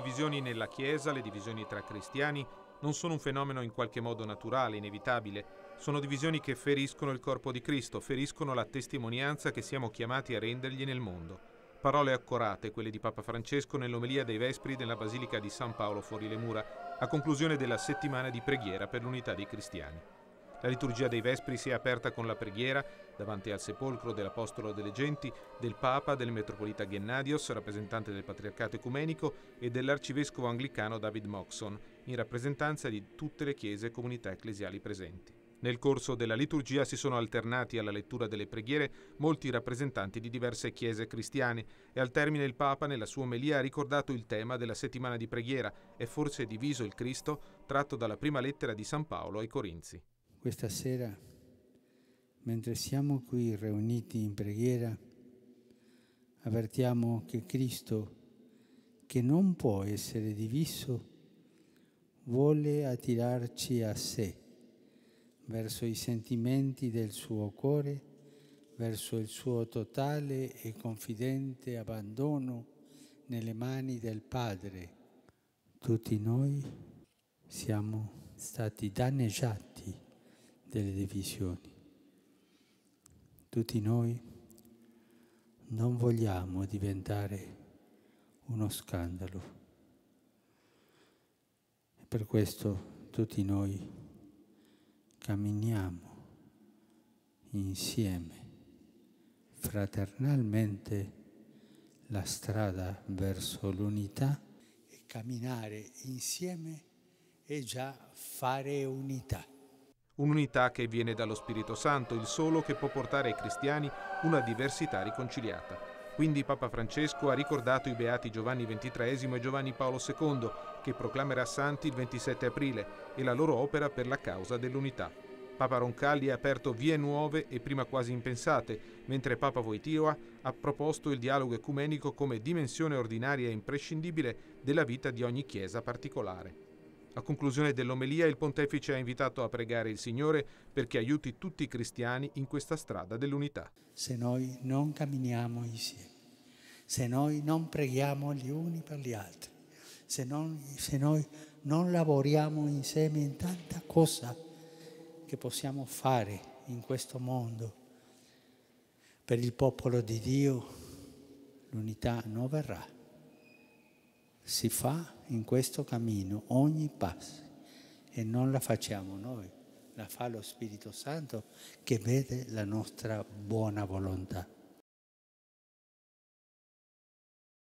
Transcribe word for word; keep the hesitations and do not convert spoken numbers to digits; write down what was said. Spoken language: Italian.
divisioni nella Chiesa, le divisioni tra cristiani, non sono un fenomeno in qualche modo naturale, inevitabile. Sono divisioni che feriscono il corpo di Cristo, feriscono la testimonianza che siamo chiamati a rendergli nel mondo. Parole accorate, quelle di Papa Francesco nell'omelia dei Vespri nella Basilica di San Paolo fuori le mura, a conclusione della settimana di preghiera per l'unità dei cristiani. La liturgia dei Vespri si è aperta con la preghiera, davanti al sepolcro dell'Apostolo delle Genti, del Papa, del Metropolita Gennadios, rappresentante del Patriarcato Ecumenico, e dell'Arcivescovo anglicano David Moxon, in rappresentanza di tutte le chiese e comunità ecclesiali presenti. Nel corso della liturgia si sono alternati alla lettura delle preghiere molti rappresentanti di diverse chiese cristiane e al termine il Papa nella sua omelia ha ricordato il tema della settimana di preghiera e forse diviso il Cristo tratto dalla prima lettera di San Paolo ai Corinzi. Questa sera, mentre siamo qui riuniti in preghiera, avvertiamo che Cristo, che non può essere diviso, vuole attirarci a sé, verso i sentimenti del suo cuore, verso il suo totale e confidente abbandono nelle mani del Padre. Tutti noi siamo stati danneggiati delle divisioni. Tutti noi non vogliamo diventare uno scandalo. E per questo tutti noi camminiamo insieme, fraternalmente, la strada verso l'unità. E camminare insieme è già fare unità. Un'unità che viene dallo Spirito Santo, il solo che può portare ai cristiani una diversità riconciliata. Quindi Papa Francesco ha ricordato i beati Giovanni ventitreesimo e Giovanni Paolo secondo, che proclamerà santi il ventisette aprile, e la loro opera per la causa dell'unità. Papa Roncalli ha aperto vie nuove e prima quasi impensate, mentre Papa Wojtyła ha proposto il dialogo ecumenico come dimensione ordinaria e imprescindibile della vita di ogni chiesa particolare. A conclusione dell'omelia il Pontefice ha invitato a pregare il Signore perché aiuti tutti i cristiani in questa strada dell'unità. Se noi non camminiamo insieme, se noi non preghiamo gli uni per gli altri, se, non, se noi non lavoriamo insieme in tanta cosa che possiamo fare in questo mondo, per il popolo di Dio l'unità non verrà. Si fa in questo cammino ogni passo e non la facciamo noi, la fa lo Spirito Santo che vede la nostra buona volontà.